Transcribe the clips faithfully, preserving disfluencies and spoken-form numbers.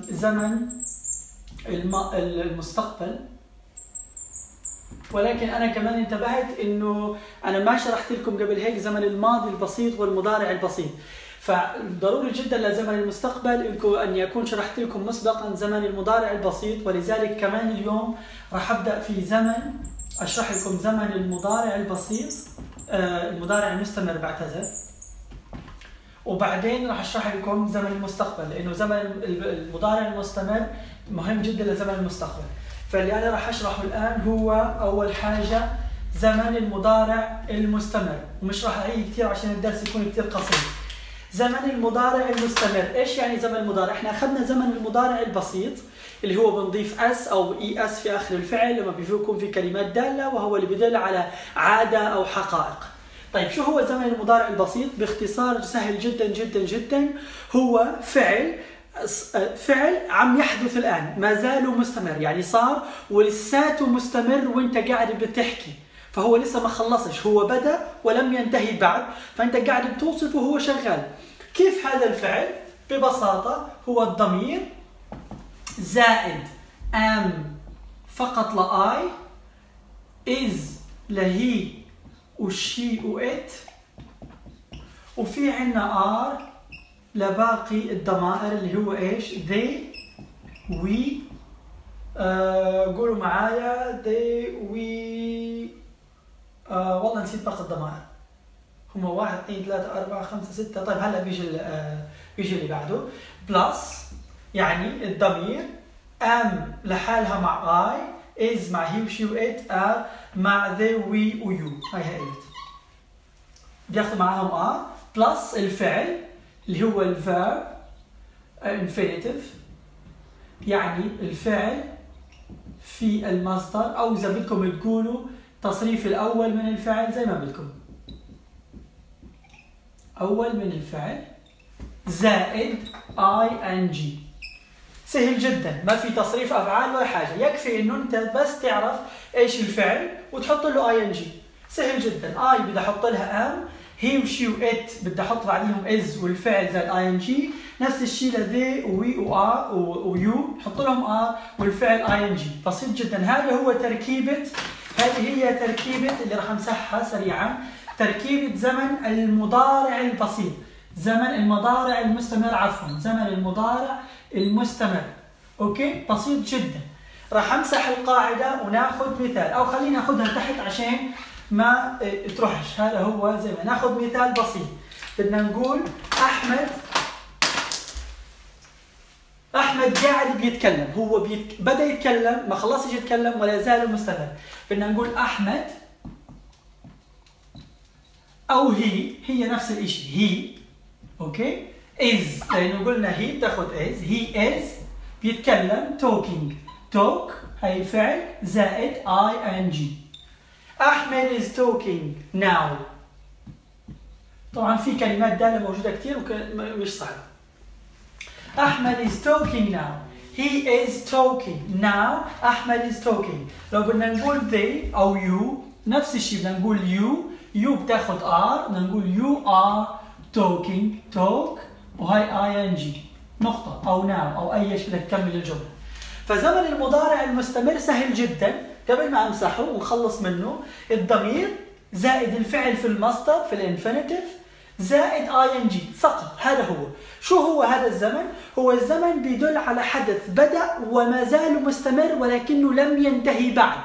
زمن المستقبل. ولكن أنا كمان انتبهت إنه أنا ما شرحت لكم قبل هيك زمن الماضي البسيط والمضارع البسيط، فضروري جدا لزمن المستقبل إنكم أن يكون شرحت لكم مسبقا زمن المضارع البسيط، ولذلك كمان اليوم راح أبدأ في زمن أشرح لكم زمن المضارع البسيط، المضارع المستمر بعتذر، وبعدين راح أشرح لكم زمن المستقبل لأنه زمن المضارع المستمر مهم جدا لزمن المستقبل. فاللي أنا راح أشرحه الآن هو أول حاجة زمن المضارع المستمر، ومش راح أعيد كثير عشان الدرس يكون كثير قصير. زمن المضارع المستمر، إيش يعني زمن المضارع؟ إحنا أخذنا زمن المضارع البسيط اللي هو بنضيف اس أو اي اس في آخر الفعل لما بيكون في كلمات دالة، وهو اللي بيدل على عادة أو حقائق. طيب شو هو زمن المضارع البسيط؟ باختصار سهل جدا جدا جدا، هو فعل فعل عم يحدث الآن، ما زالوا مستمر، يعني صار ولساته مستمر وانت قاعد بتحكي، فهو لسه ما خلصش، هو بدأ ولم ينتهي بعد، فانت قاعد بتوصف وهو شغال. كيف هذا الفعل؟ ببساطة هو الضمير زائد ام فقط لآي، از لهي وشي وات، وفي عندنا ار لباقي الضمائر اللي هو ايش؟ they we آه قولوا معايا they we آه والله نسيت باقي الضمائر، هما واحد اثنين ثلاثة أربعة خمسة ستة. طيب هلا بيجي آه بيجي اللي بعده plus، يعني الضمير am لحالها مع I، is مع he she it، are مع they we you، هاي هي it بياخذوا معاهم ار plus الفعل اللي هو الفيرب انفينيتيف، يعني الفعل في المصدر، او اذا بدكم تقولوا تصريف الاول من الفعل زي ما بدكم، اول من الفعل زائد اي ان جي. سهل جدا، ما في تصريف افعال ولا حاجه، يكفي انه انت بس تعرف ايش الفعل وتحط له اي ان جي. سهل جدا، اي بدي احط لها ام، هي وشي وات بدي احط عليهم از والفعل زي الاي ان جي، نفس الشيء لذي وي وار ويو حط لهم ار والفعل اي ان جي. بسيط جدا، هذا هو تركيبه، هذه هي تركيبه اللي راح امسحها سريعا، تركيبه زمن المضارع البسيط، زمن المضارع المستمر عفوا، زمن المضارع المستمر. اوكي بسيط جدا، راح امسح القاعده وناخذ مثال، او خلينا ناخذها تحت عشان ما تروحش. هذا هو زي ما ناخذ مثال بسيط، بدنا نقول احمد احمد قاعد بيتكلم، هو بيت... بدا يتكلم، ما خلصش يتكلم ولا زال مستمر. بدنا نقول احمد او هي، هي نفس الشيء هي، اوكي از لانه قلنا هي بتاخذ از، هي از بيتكلم توكينج، توك هي الفعل زائد اي ان جي، أحمد is talking now. طبعا في كلمات دالة موجودة كثير ومش صعبة. أحمد is talking now. He is talking now. أحمد is talking. لو بدنا نقول they أو you نفس الشيء، بدنا نقول you، you بتاخذ are، بدنا نقول you are talking، talk وهي ing نقطة أو now أو أي شيء بدك تكمل الجملة. فزمن المضارع المستمر سهل جدا، قبل ما امسحه ونخلص منه، الضمير زائد الفعل في المصدر في الانفينيتيف زائد اي ان جي فقط، هذا هو. شو هو هذا الزمن؟ هو الزمن بيدل على حدث بدأ وما زال مستمر ولكنه لم ينتهي بعد.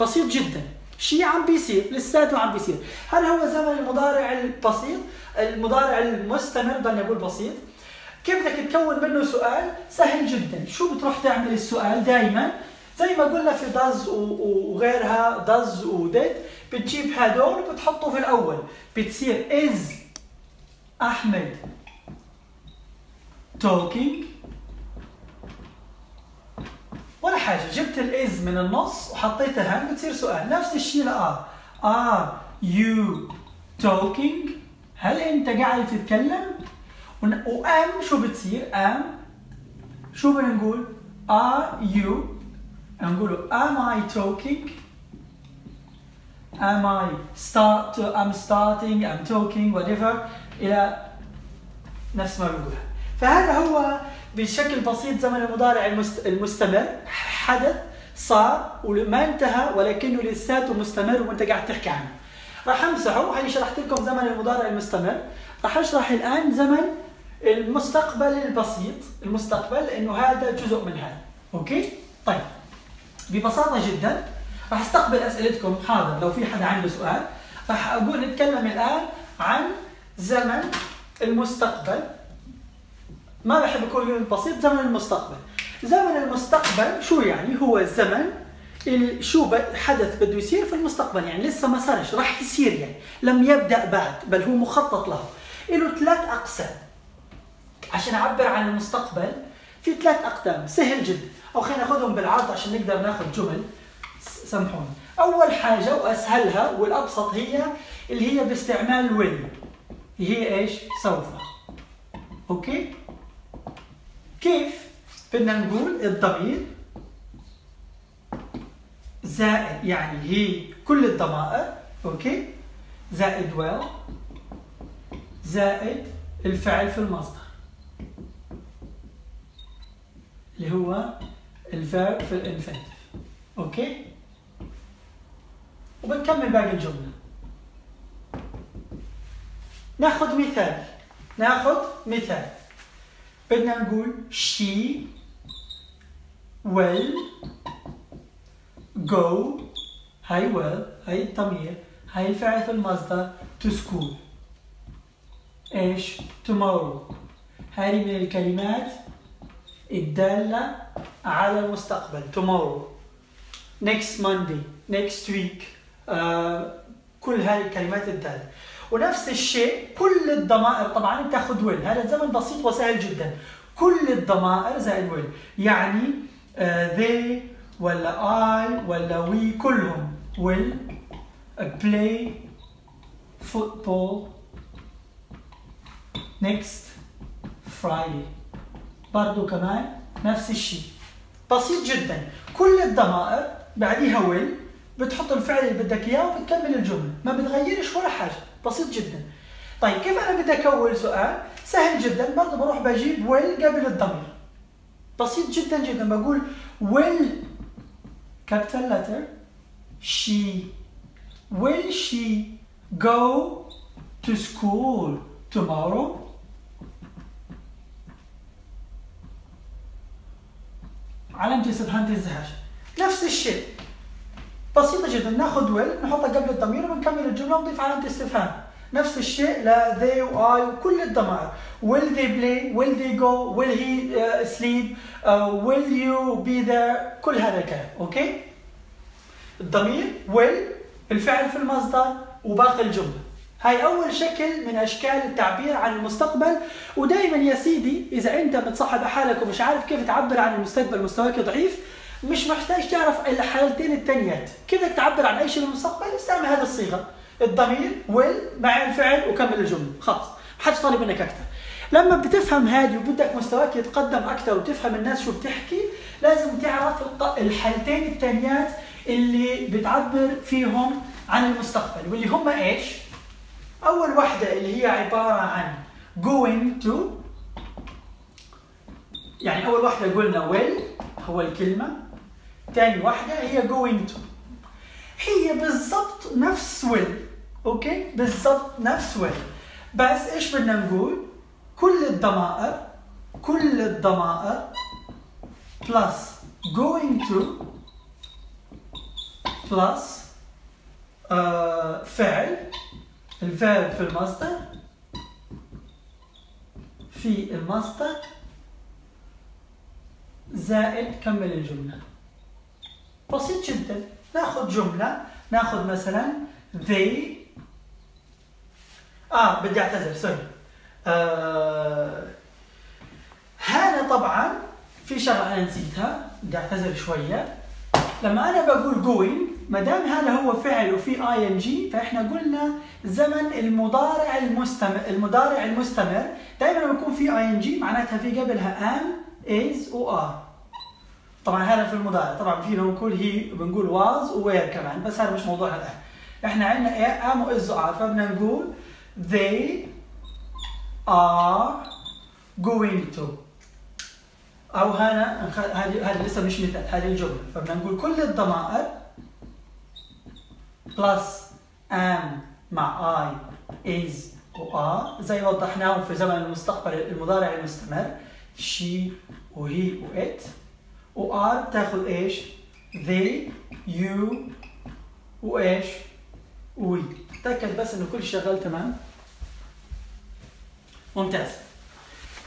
بسيط جدا، شيء عم بيصير لساته عم بيصير. هذا هو زمن المضارع البسيط، المضارع المستمر ضلني اقول بسيط. كيف بدك تكون منه سؤال؟ سهل جدا، شو بتروح تعمل السؤال دائما؟ زي ما قلنا في does وغيرها، does و did، بتجيب هدول بتحطه في الأول، بتصير is أحمد talking ولا حاجة، جبت الإز من النص وحطيتها هون بتصير سؤال. نفس الشيء لآر، are you talking؟ هل أنت قاعد تتكلم؟ وأم شو بتصير؟ أم شو بنقول؟ are you، نقول am I talking، am I start to I'm starting I'm talking whatever، إلى نفس ما بنقولها. فهذا هو بشكل بسيط زمن المضارع المستمر حدث صار وما انتهى ولكنه لساته مستمر وانت قاعد تحكي عنه. راح امسحه وهي شرحت لكم زمن المضارع المستمر. راح اشرح الان زمن المستقبل البسيط، المستقبل انه هذا جزء من هذا. اوكي؟ طيب ببساطه جدا راح استقبل اسئلتكم. حاضر لو في حدا عنده سؤال راح اقول نتكلم الان عن زمن المستقبل. ما بحب اقول البسيط، زمن المستقبل. زمن المستقبل شو يعني؟ هو الزمن شو حدث بده يصير في المستقبل، يعني لسه ما صارش، راح يصير، يعني لم يبدأ بعد بل هو مخطط له. له ثلاث اقسام عشان اعبر عن المستقبل. في ثلاث اقدام سهل جدا، او خلينا ناخذهم بالعرض عشان نقدر ناخذ جمل. سامحوني. اول حاجه واسهلها والابسط هي اللي هي باستعمال وين، هي ايش؟ سوف. اوكي؟ كيف؟ بدنا نقول الضمير زائد، يعني هي كل الضمائر، اوكي؟ زائد ويل زائد الفعل في المصدر اللي هو الفعل في الانفنتيف، اوكي؟ وبنكمل باقي الجملة. ناخذ مثال، ناخذ مثال. بدنا نقول she will go، هاي will، هاي الضمير، هاي الفعل في المصدر، to school. ايش؟ tomorrow. هاي من الكلمات الدالة على المستقبل، tomorrow، next Monday، next week، آه، كل هاي الكلمات الدالة. ونفس الشيء كل الضمائر طبعا بتاخذ ويل، هذا زمن بسيط وسهل جدا. كل الضمائر زائد ويل، يعني آه they ولا I ولا we كلهم will play football next Friday. برضه كمان نفس الشيء بسيط جدا. كل الضمائر بعديها ويل، بتحط الفعل اللي بدك اياه وبتكمل الجمله، ما بتغيرش ولا حاجه، بسيط جدا. طيب كيف انا بدي اكون سؤال؟ سهل جدا، برضه بروح بجيب will قبل الضمير. بسيط جدا جدا، بقول will capital letter she will she go to school tomorrow. علامتي سطحانة الزهر. نفس الشيء بسيطة جدا، ناخذ ويل نحطها قبل الضمير ونكمل الجملة ونضيف علامة استفهام. نفس الشيء ل they و I وكل الضمائر، will they play، will they go، will he uh, sleep، uh, will you be there، كل هذا الكلام، اوكي؟ الضمير will الفعل في المصدر وباقي الجملة. هاي أول شكل من أشكال التعبير عن المستقبل. ودائما يا سيدي إذا أنت بتصاحب حالك ومش عارف كيف تعبر عن المستقبل، مستواك ضعيف، مش محتاج تعرف الحالتين التانيات، كيف بدك تعبر عن اي شيء بالمستقبل؟ استعمل هذه الصيغه، الضمير will مع الفعل وكمل الجمله، خلص، ما حدش طالب منك اكثر. لما بتفهم هذه وبدك مستواك يتقدم اكثر وتفهم الناس شو بتحكي، لازم تعرف الحالتين التانيات اللي بتعبر فيهم عن المستقبل، واللي هم ايش؟ اول واحده اللي هي عباره عن going to، يعني اول واحده قلنا will هو الكلمه، تاني واحدة هي going to، هي بالضبط نفس will، اوكي؟ بالضبط نفس will، بس ايش بدنا نقول؟ كل الضمائر، كل الضمائر plus going to plus uh, فعل، الفعل في المصدر، في المصدر زائد كمل الجملة. بسيط جدا، ناخذ جملة، ناخذ مثلا they اه بدي اعتذر سوري. آه... هذا طبعا في شغلة أنا نسيتها، بدي اعتذر شوية. لما أنا بقول going ما دام هذا هو فعل وفي ing، فإحنا قلنا زمن المضارع المستمر، المضارع المستمر دائما بيكون في ing، معناتها في قبلها am is و are. طبعا هذا في المضارع، طبعا في بنقول هي وبنقول was ووير كمان، بس هذا مش موضوعنا الان. احنا عندنا ايه؟ ام واز وار، فبدنا نقول they are going to. او هنا هذه هذه لسه مش مثال، هذه الجمله، فبدنا نقول كل الضمائر بلس ام مع اي از وار زي ما وضحناهم في زمن المستقبل المضارع المستمر، شي وهي وات، وار بتاخذ ايش؟ they you وايش؟ وي. تأكد بس انه كل شغال تمام. ممتاز.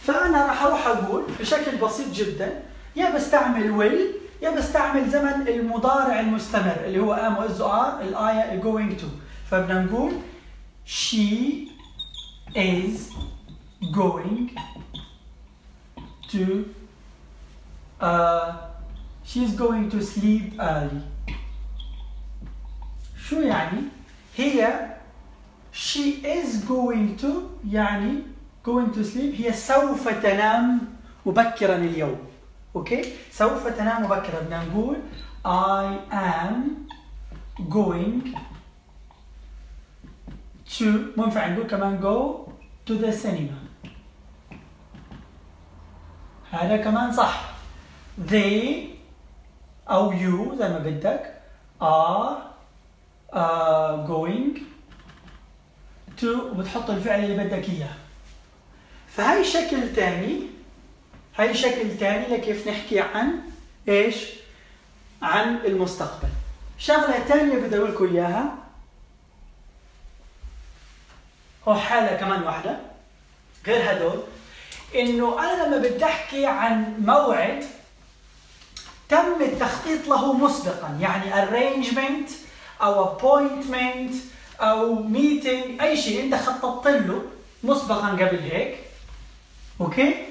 فانا راح اروح اقول بشكل بسيط جدا يا بستعمل ويل يا بستعمل زمن المضارع المستمر اللي هو ام واز وار الاي going to. فبدنا نقول she is going to uh, she is going to sleep early. شو يعني؟ هي she is going to يعني going to sleep هي سوف تنام مبكرا اليوم. اوكي؟ سوف تنام مبكرا، بدنا نقول I am going to، ما ينفع نقول كمان go to the cinema. هذا كمان صح. they أو you زي ما بدك are Uh, going to وبتحط الفعل اللي بدك اياه. فهي شكل ثاني، هي شكل ثاني لكيف نحكي عن ايش؟ عن المستقبل. شغله ثانيه بدي اقول لكم اياها، هو حاله كمان واحده غير هدول، انه انا لما بدي احكي عن موعد تم التخطيط له مسبقا، يعني arrangement أو appointment أو meeting، أي شيء أنت خططت له مسبقاً قبل هيك، أوكي؟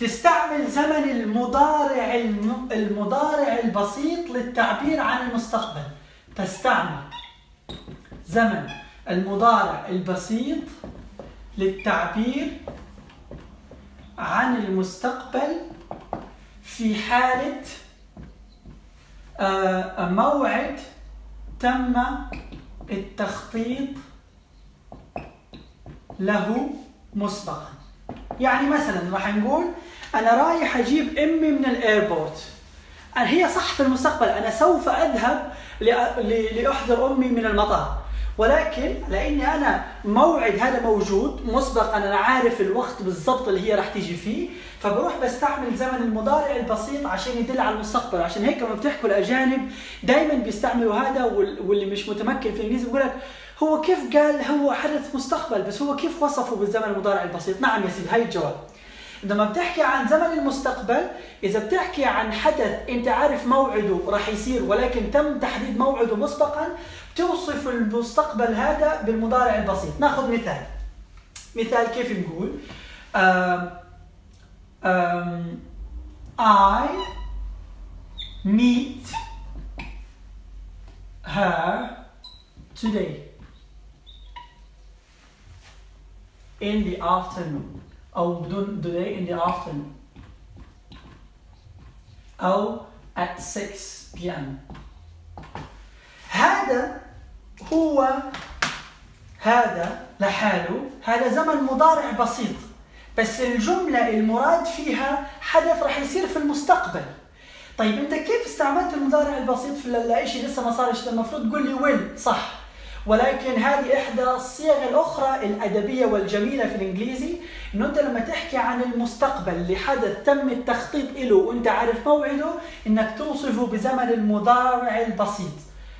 تستعمل زمن المضارع الم... المضارع البسيط للتعبير عن المستقبل، تستعمل زمن المضارع البسيط للتعبير عن المستقبل في حالة آه موعد تم التخطيط له مسبقا. يعني مثلا راح نقول انا رايح اجيب امي من الايربورت، هي صح في المستقبل انا سوف اذهب لاحضر امي من المطار، ولكن لاني انا موعد هذا موجود مسبقا، انا عارف الوقت بالضبط اللي هي راح تيجي فيه، فبروح بستعمل زمن المضارع البسيط عشان يدل على المستقبل. عشان هيك لما بتحكوا الاجانب دائما بيستعملوا هذا، واللي مش متمكن في الانجليزي بيقول لك هو كيف قال هو حدث مستقبل، بس هو كيف وصفه بالزمن المضارع البسيط؟ نعم يا سيدي، هي الجواب. لما بتحكي عن زمن المستقبل، إذا بتحكي عن حدث أنت عارف موعده راح يصير ولكن تم تحديد موعده مسبقاً، بتوصف المستقبل هذا بالمضارع البسيط. ناخذ مثال. مثال كيف نقول؟ I meet her today in the afternoon. أو بدون delay in the afternoon أو at six p m. هذا هو، هذا لحاله هذا زمن مضارع بسيط، بس الجملة المراد فيها حدث رح يصير في المستقبل. طيب أنت كيف استعملت المضارع البسيط في الشيء لسه ما صارش؟ المفروض تقول لي will صح، ولكن هذه إحدى الصيغ الأخرى الأدبية والجميلة في الإنجليزي، إنه أنت لما تحكي عن المستقبل لحدث تم التخطيط إله وأنت عارف موعده، إنك توصفه بزمن المضارع البسيط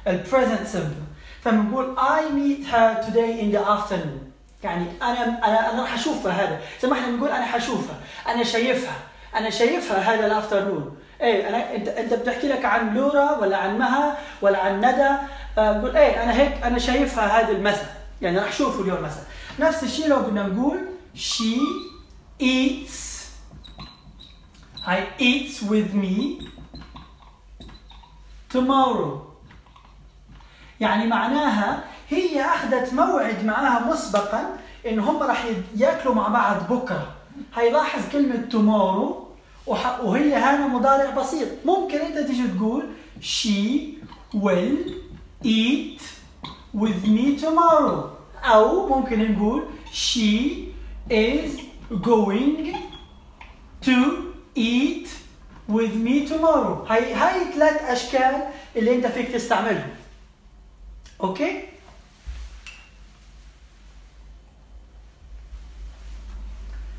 ال present simple. فبنقول I meet her today in the afternoon، يعني أنا أنا أنا راح أشوفها. هذا زي ما إحنا بنقول أنا حشوفها، أنا شايفها، أنا شايفها هذا الأفترنون. إيه أنا، أنت أنت بتحكي لك عن لورا ولا عن مها ولا عن ندى، بقول ايه انا هيك انا شايفها هذا المساء، يعني راح اشوفه اليوم مساء. نفس الشيء لو بدنا نقول she eats، هاي eats with me tomorrow، يعني معناها هي اخذت موعد معاها مسبقا ان هم راح ياكلوا مع بعض بكره. هاي لاحظ كلمه tomorrow وهي هنا مضارع بسيط، ممكن انت تيجي تقول she will eat with me tomorrow، أو ممكن نقول she is going to eat with me tomorrow. هاي هاي ثلاث اشكال اللي انت فيك تستعملهم. اوكي؟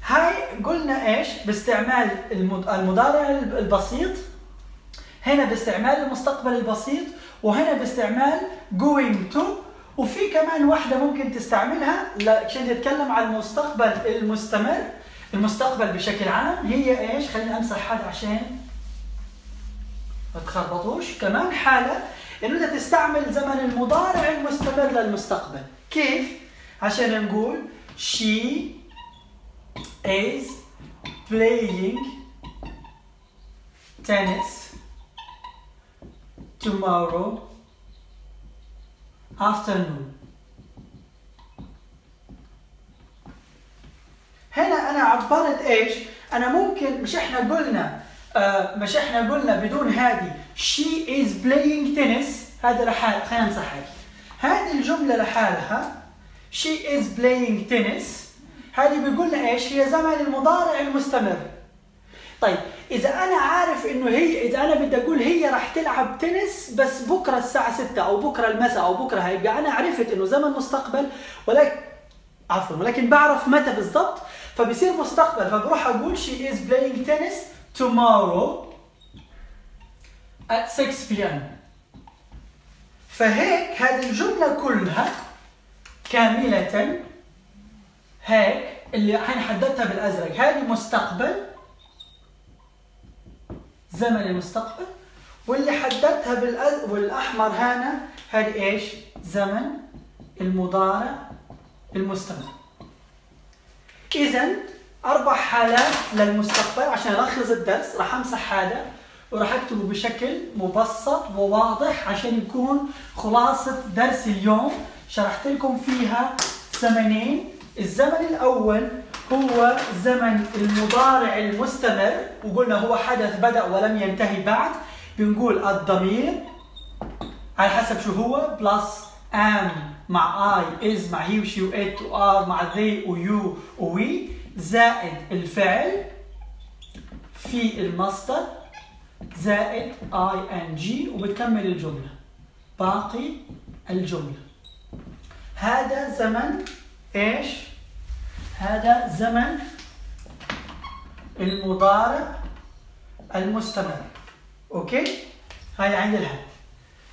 هاي قلنا ايش؟ باستعمال المضارع البسيط، هنا باستعمال المستقبل البسيط، وهنا باستعمال going to، وفي كمان واحدة ممكن تستعملها عشان تتكلم عن المستقبل المستمر، المستقبل بشكل عام. هي ايش؟ خليني امسح هذا عشان ما تخربطوش. كمان حالة انه انت تستعمل زمن المضارع المستمر للمستقبل. كيف؟ عشان نقول she is playing tennis tomorrow afternoon. هنا انا عبرت ايش؟ انا ممكن مش احنا قلنا آه مش احنا قلنا بدون هذه she is playing tennis، هذا لحالها. خلينا نمسح هذه هذه الجملة لحالها she is playing tennis، هذه بيقول لنا ايش؟ هي زمن المضارع المستمر. طيب إذا أنا عارف إنه هي، إذا أنا بدي أقول هي راح تلعب تنس بس بكرة الساعة ستة أو بكرة المساء أو بكرة، هيبقى أنا عرفت إنه زمن مستقبل، ولكن عفوا ولكن بعرف متى بالضبط، فبصير مستقبل، فبروح أقول she is playing tennis tomorrow at six p m فهيك هذه الجملة كلها كاملة هيك اللي الحين حددتها بالأزرق، هذه مستقبل زمن المستقبل، واللي حددتها بالأز... والاحمر هنا هذه ايش؟ زمن المضارع المستمر. اذا اربع حالات للمستقبل. عشان الخص الدرس راح امسح هذا وراح اكتبه بشكل مبسط وواضح عشان يكون خلاصه درس اليوم. شرحت لكم فيها زمنين، الزمن الاول هو زمن المضارع المستمر، وقلنا هو حدث بدأ ولم ينتهي بعد، بنقول الضمير على حسب شو هو بلس am مع I is مع he و she و it و are مع they و you و we، زائد الفعل في المصدر زائد ing، وبتكمل الجملة باقي الجملة. هذا زمن ايش؟ هذا زمن المضارع المستمر. اوكي؟ هاي عند الحال.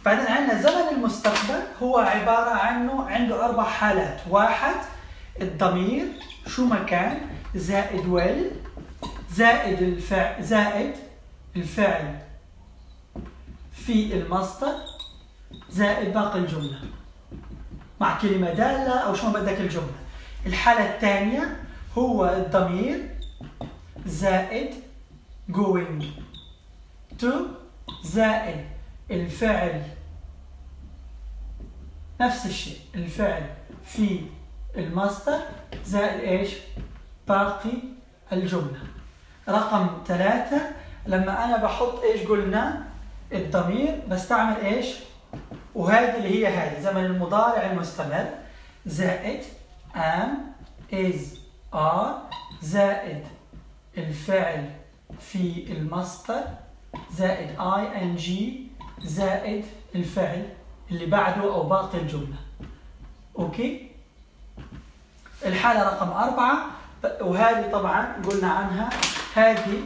بعدين عندنا زمن المستقبل، هو عبارة عنه عنده أربع حالات، واحد الضمير شو ما كان زائد ويل زائد الفعل زائد الفعل في المصدر زائد باقي الجملة مع كلمة دالة أو شو ما بدك الجملة. الحالة الثانية هو الضمير زائد going to زائد الفعل نفس الشيء الفعل في المصدر زائد ايش؟ باقي الجملة. رقم ثلاثة لما أنا بحط ايش قلنا؟ الضمير بستعمل ايش؟ وهذه اللي هي هذه زمن المضارع المستمر زائد am is are زائد الفعل في المصدر زائد ing زائد الفعل اللي بعده او باقي الجمله. اوكي؟ الحاله رقم أربعة، وهذه طبعا قلنا عنها هذه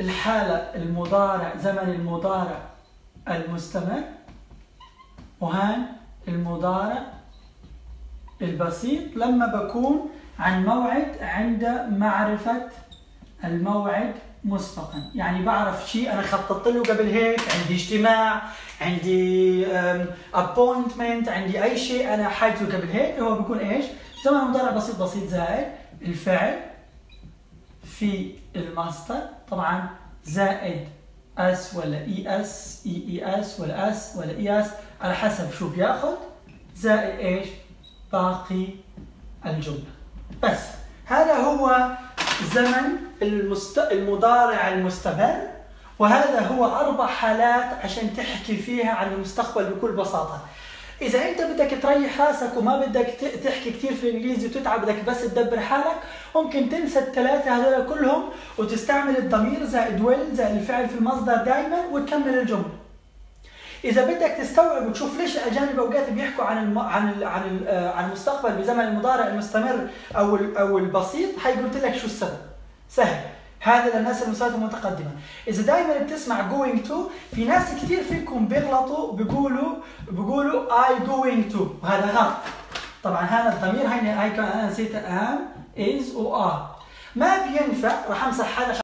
الحاله المضارع زمن المضارع المستمر، وهان المضارع البسيط لما بكون عن موعد عند معرفة الموعد مسبقا، يعني بعرف شيء أنا خططت له قبل هيك، عندي اجتماع، عندي ابوينتمنت، عندي أي شيء أنا حاجزه قبل هيك، هو بيكون إيش؟ زمن مضارع بسيط بسيط زائد الفعل في المصدر طبعا زائد اس ولا اي اس اي اي اس ولا اس ولا اي اس على حسب شو بياخذ زائد إيش؟ باقي الجملة. بس هذا هو زمن المست... المضارع المستمر، وهذا هو أربع حالات عشان تحكي فيها عن المستقبل بكل بساطة. إذا أنت بدك تريح راسك وما بدك تحكي كثير في الإنجليزي وتتعب، بدك بس تدبر حالك، ممكن تنسى الثلاثة هذول كلهم وتستعمل الضمير زائد will زائد الفعل في المصدر دائما وتكمل الجملة. إذا بدك تستوعب وتشوف ليش الأجانب أوقات بيحكوا عن الم... عن ال... عن ال... عن المستقبل بزمن المضارع المستمر أو ال... أو البسيط، هي قلت لك شو السبب. سهل، هذا للناس المستويات المتقدمه. اذا دائما بتسمع going to، في ناس كثير فيكم بيغلطوا بيقولوا بيقولوا I going to، وهذا غلط. طبعا هذا الضمير هي هي انا نسيت am is و are، ما بينفع. راح امسح هذا